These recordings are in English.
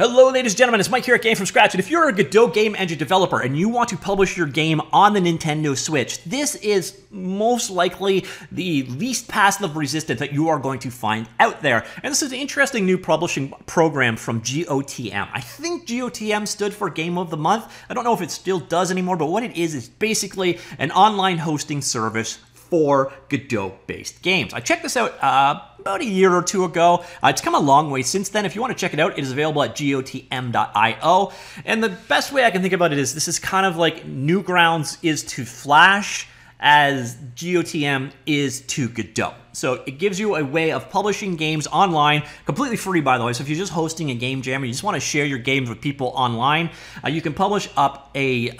Hello ladies and gentlemen, it's Mike here at Game From Scratch, and if you're a Godot Game Engine developer and you want to publish your game on the Nintendo Switch, this is most likely the least passive of resistance that you are going to find out there. And this is an interesting new publishing program from GOTM. I think GOTM stood for Game of the Month. I don't know if it still does anymore, but what it is basically an online hosting service for Godot-based games. I checked this out about a year or two ago. It's come a long way since then. If you want to check it out, it is available at gotm.io. And the best way I can think about it is this is kind of like Newgrounds is to Flash as GOTM is to Godot. So it gives you a way of publishing games online, completely free by the way. So if you're just hosting a game jam or you just want to share your games with people online, you can publish up a,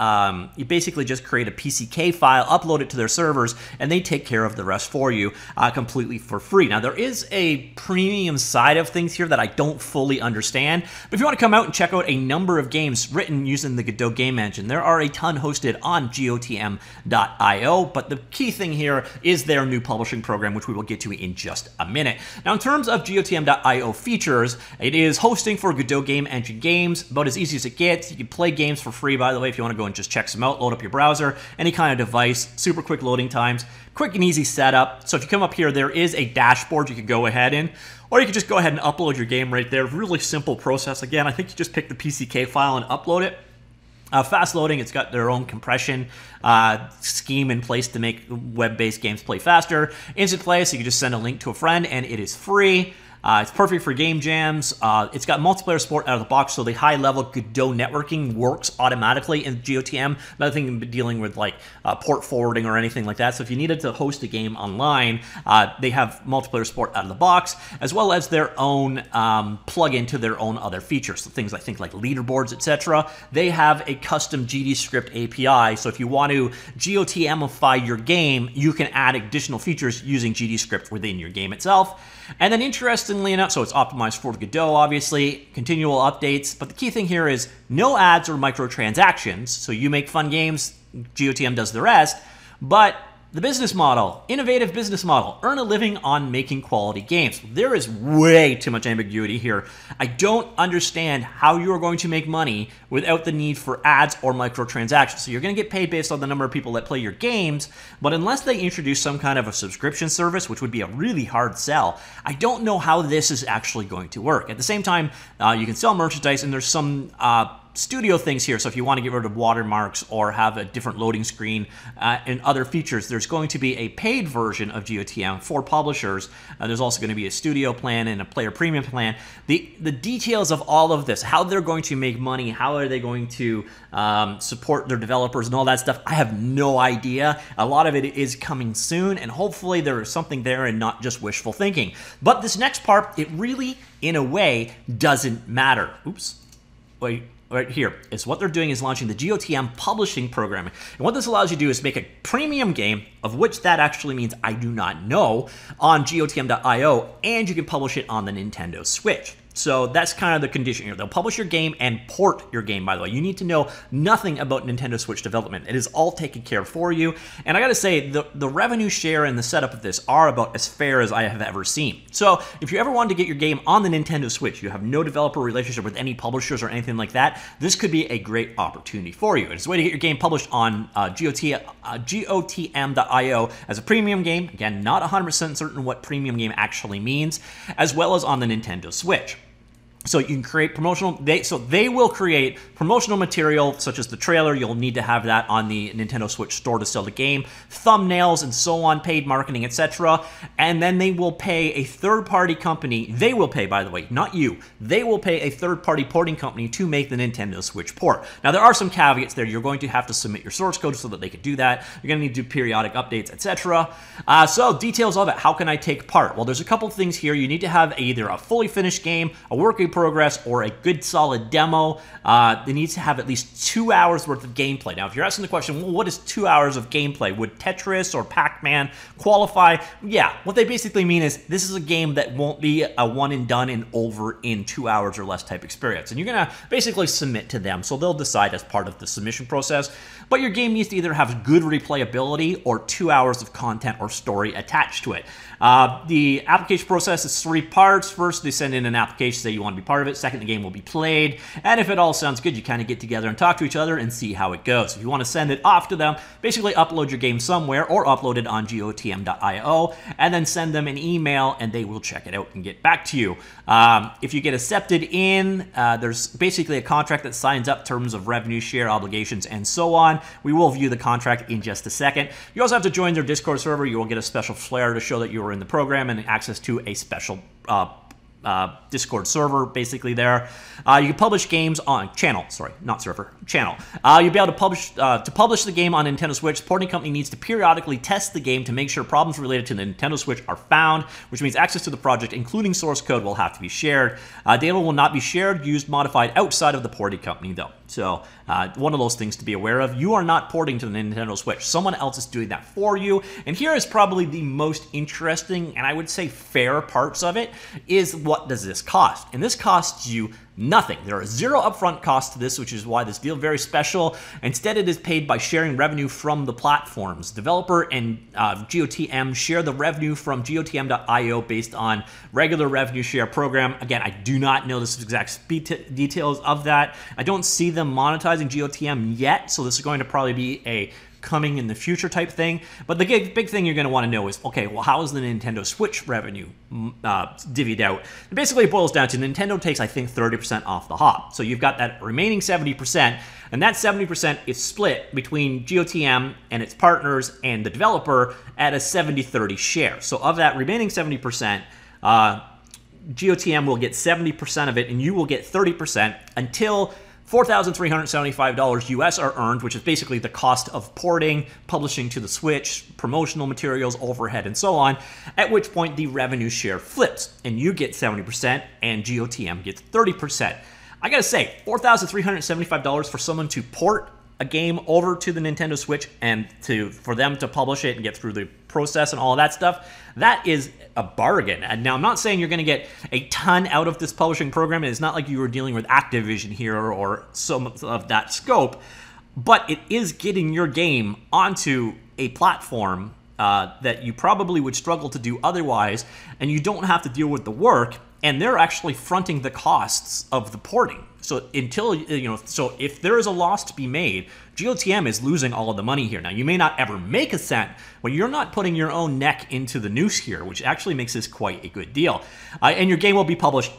you basically just create a PCK file, upload it to their servers, and they take care of the rest for you completely for free. Now there is a premium side of things here that I don't fully understand, but if you want to come out and check out a number of games written using the Godot Game Engine, there are a ton hosted on gotm.io, but the key thing here is their new publishing program, which we will get to in just a minute. Now, in terms of GOTM.io features, it is hosting for Godot Game Engine games, about as easy as it gets. You can play games for free, by the way, if you want to go and just check some out, load up your browser, any kind of device, super quick loading times, quick and easy setup. So if you come up here, there is a dashboard you can go ahead in, or you can just go ahead and upload your game right there. Really simple process. Again, I think you just pick the PCK file and upload it. Fast loading, it's got their own compression scheme in place to make web-based games play faster. Instant play, so you can just send a link to a friend and it is free. It's perfect for game jams. It's got multiplayer support out of the box, so the high-level Godot networking works automatically in GOTM. Another thing dealing with like port forwarding or anything like that. So if you needed to host a game online, they have multiplayer support out of the box, as well as their own plug-in to their own other features. So things I think like leaderboards, etc. They have a custom GDScript API. So if you want to GOTMify your game, you can add additional features using GDScript within your game itself. And then interestingly enough, so it's optimized for Godot, obviously, continual updates, but the key thing here is no ads or microtransactions. So you make fun games, GOTM does the rest, but the business model, innovative business model, earn a living on making quality games. There is way too much ambiguity here. I don't understand how you are going to make money without the need for ads or microtransactions. So you're going to get paid based on the number of people that play your games, but unless they introduce some kind of a subscription service, which would be a really hard sell, I don't know how this is actually going to work. At the same time, you can sell merchandise, and there's some studio things here. So if you want to get rid of watermarks or have a different loading screen and other features, there's going to be a paid version of GOTM for publishers. There's also going to be a studio plan and a player premium plan. The details of all of this, how they're going to make money, how are they going to support their developers and all that stuff, I have no idea. A lot of it is coming soon, and hopefully there is something there and not just wishful thinking. But this next part, it really, in a way, doesn't matter. Oops. Wait. Right here is what they're doing is launching the GOTM publishing program. And what this allows you to do is make a premium game, of which that actually means I do not know, on GOTM.io, and you can publish it on the Nintendo Switch. So that's kind of the condition here. They'll publish your game and port your game, by the way. You need to know nothing about Nintendo Switch development. It is all taken care of for you. And I gotta say, the revenue share and the setup of this are about as fair as I have ever seen. So if you ever wanted to get your game on the Nintendo Switch, you have no developer relationship with any publishers or anything like that, this could be a great opportunity for you. It's a way to get your game published on GOTM.io as a premium game. Again, not 100% certain what premium game actually means, as well as on the Nintendo Switch. So you can create promotional, they will create promotional material such as the trailer. You'll need to have that on the Nintendo Switch store to sell the game, thumbnails and so on, paid marketing, etc. And then they will pay a third-party company. They will pay, by the way, not you. They will pay a third-party porting company to make the Nintendo Switch port. Now, there are some caveats there. You're going to have to submit your source code so that they could do that. You're going to need to do periodic updates, etc. So details of it. How can I take part? Well, there's a couple things here. You need to have either a fully finished game, a working progress, or a good solid demo. They need to have at least 2 hours worth of gameplay. Now, if you're asking the question, well, what is 2 hours of gameplay? Would Tetris or Pac-Man qualify? Yeah, what they basically mean is this is a game that won't be a one and done and over in 2 hours or less type experience. And you're going to basically submit to them, so they'll decide as part of the submission process. But your game needs to either have good replayability or 2 hours of content or story attached to it. The application process is 3 parts. First, they send in an application, say you want be part of it. Second, the game will be played. And if it all sounds good, you kind of get together and talk to each other and see how it goes. If you want to send it off to them, basically upload your game somewhere or upload it on gotm.io and then send them an email and they will check it out and get back to you. If you get accepted in, there's basically a contract that signs up terms of revenue share, obligations, and so on. We will view the contract in just a second. You also have to join their Discord server. You will get a special flare to show that you were in the program and access to a special Discord server, basically there. You can publish games on channel, sorry, not server, channel. You'll be able to publish the game on Nintendo Switch. The porting company needs to periodically test the game to make sure problems related to the Nintendo Switch are found, which means access to the project, including source code, will have to be shared. Data will not be shared, used, modified outside of the porting company, though. So one of those things to be aware of. You are not porting to the Nintendo Switch. Someone else is doing that for you. And here is probably the most interesting and I would say fair parts of it is what does this cost? And this costs you nothing. There are zero upfront costs to this, which is why this deal is very special. Instead, it is paid by sharing revenue from the platforms. Developer and GOTM share the revenue from GOTM.io based on regular revenue share program. Again, I do not know the exact details of that. I don't see them monetizing GOTM yet, so this is going to probably be a coming in the future type thing. But the big thing you're going to want to know is, okay, well, how is the Nintendo Switch revenue divvied out? It basically boils down to Nintendo takes, I think, 30% off the hop. So you've got that remaining 70%, and that 70% is split between GOTM and its partners and the developer at a 70-30 share. So of that remaining 70%, GOTM will get 70% of it, and you will get 30% until $4,375 US are earned, which is basically the cost of porting, publishing to the Switch, promotional materials, overhead, and so on, at which point the revenue share flips, and you get 70% and GOTM gets 30%. I gotta say, $4,375 for someone to port a game over to the Nintendo Switch and for them to publish it and get through the process and all that stuff, that is a bargain. And now I'm not saying you're going to get a ton out of this publishing program. It's not like you were dealing with Activision here or so much of that scope, but it is getting your game onto a platform that you probably would struggle to do otherwise, and you don't have to deal with the work, and they're actually fronting the costs of the porting. So until, you know, so if there is a loss to be made, GOTM is losing all of the money here. Now, you may not ever make a cent, but you're not putting your own neck into the noose here, which actually makes this quite a good deal. And your game will be published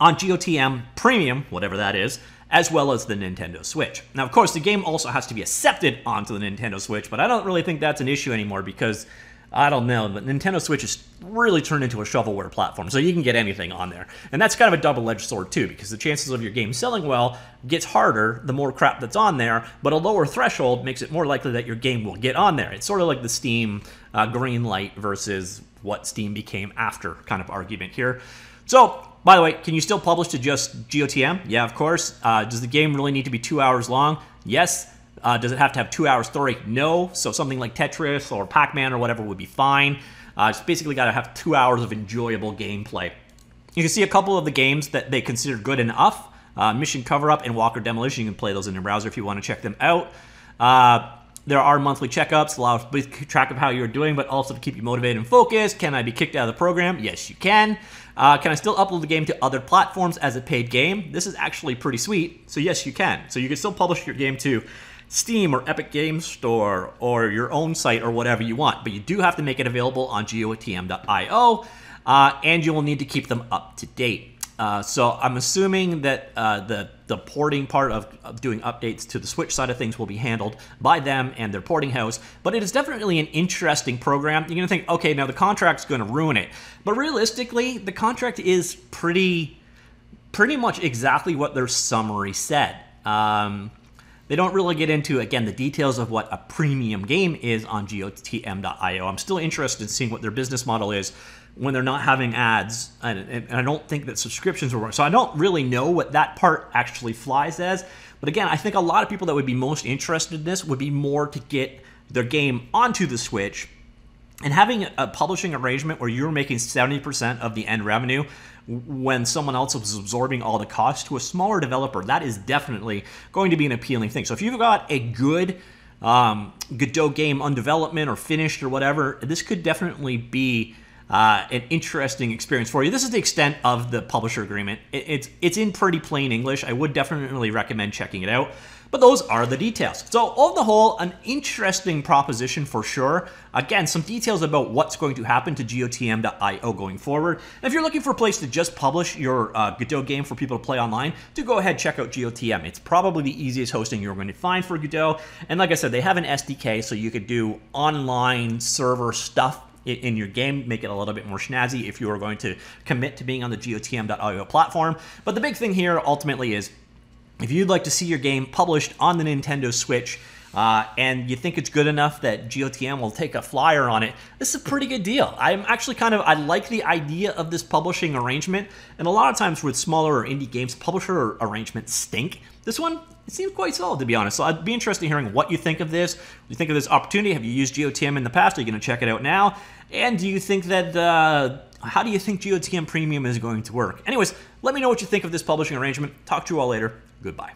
on GOTM Premium, whatever that is, as well as the Nintendo Switch. Now, of course, the game also has to be accepted onto the Nintendo Switch, but I don't really think that's an issue anymore because, I don't know, but Nintendo Switch has really turned into a shovelware platform, so you can get anything on there. And that's kind of a double-edged sword, too, because the chances of your game selling well gets harder the more crap that's on there, but a lower threshold makes it more likely that your game will get on there. It's sort of like the Steam green light versus what Steam became after kind of argument here. So, by the way, can you still publish to just GOTM? Yeah, of course. Does the game really need to be 2 hours long? Yes. Does it have to have 2 hours story? No. So something like Tetris or Pac-Man or whatever would be fine. It's basically got to have 2 hours of enjoyable gameplay. You can see a couple of the games that they consider good enough. Mission Cover-Up and Walker Demolition. You can play those in your browser if you want to check them out. There are monthly checkups, allow to keep track of how you're doing, but also to keep you motivated and focused. Can I be kicked out of the program? Yes, you can. Can I still upload the game to other platforms as a paid game? This is actually pretty sweet. So yes, you can. So you can still publish your game to Steam or Epic Game Store or your own site or whatever you want, but you do have to make it available on gotm.io, and you will need to keep them up to date. So I'm assuming that the porting part of doing updates to the Switch side of things will be handled by them and their porting house, but it is definitely an interesting program. You're gonna think, okay, now the contract's gonna ruin it, but realistically, the contract is pretty much exactly what their summary said. They don't really get into, again, the details of what a premium game is on GOTM.io. I'm still interested in seeing what their business model is when they're not having ads, and I don't think that subscriptions will work. So I don't really know what that part actually flies as. But again, I think a lot of people that would be most interested in this would be more to get their game onto the Switch. And having a publishing arrangement where you're making 70% of the end revenue when someone else is absorbing all the costs to a smaller developer, that is definitely going to be an appealing thing. So if you've got a good Godot game on development or finished or whatever, this could definitely be an interesting experience for you. This is the extent of the publisher agreement. It's in pretty plain English. I would definitely recommend checking it out. But those are the details. So on the whole, an interesting proposition for sure. Again, some details about what's going to happen to GOTM.io going forward. And if you're looking for a place to just publish your Godot game for people to play online, do go ahead, check out GOTM. It's probably the easiest hosting you're going to find for Godot. And like I said, they have an SDK, so you could do online server stuff in your game, make it a little bit more snazzy if you are going to commit to being on the GOTM.io platform. But the big thing here ultimately is, if you'd like to see your game published on the Nintendo Switch and you think it's good enough that GOTM will take a flyer on it, this is a pretty good deal. I'm actually I like the idea of this publishing arrangement. And a lot of times with smaller or indie games, publisher arrangements stink. This one, it seems quite solid, to be honest. So I'd be interested in hearing what you think of this. Do you think of this opportunity? Have you used GOTM in the past? Are you going to check it out now? And do you think that... how do you think GOTM Premium is going to work? Anyways, let me know what you think of this publishing arrangement. Talk to you all later. Goodbye.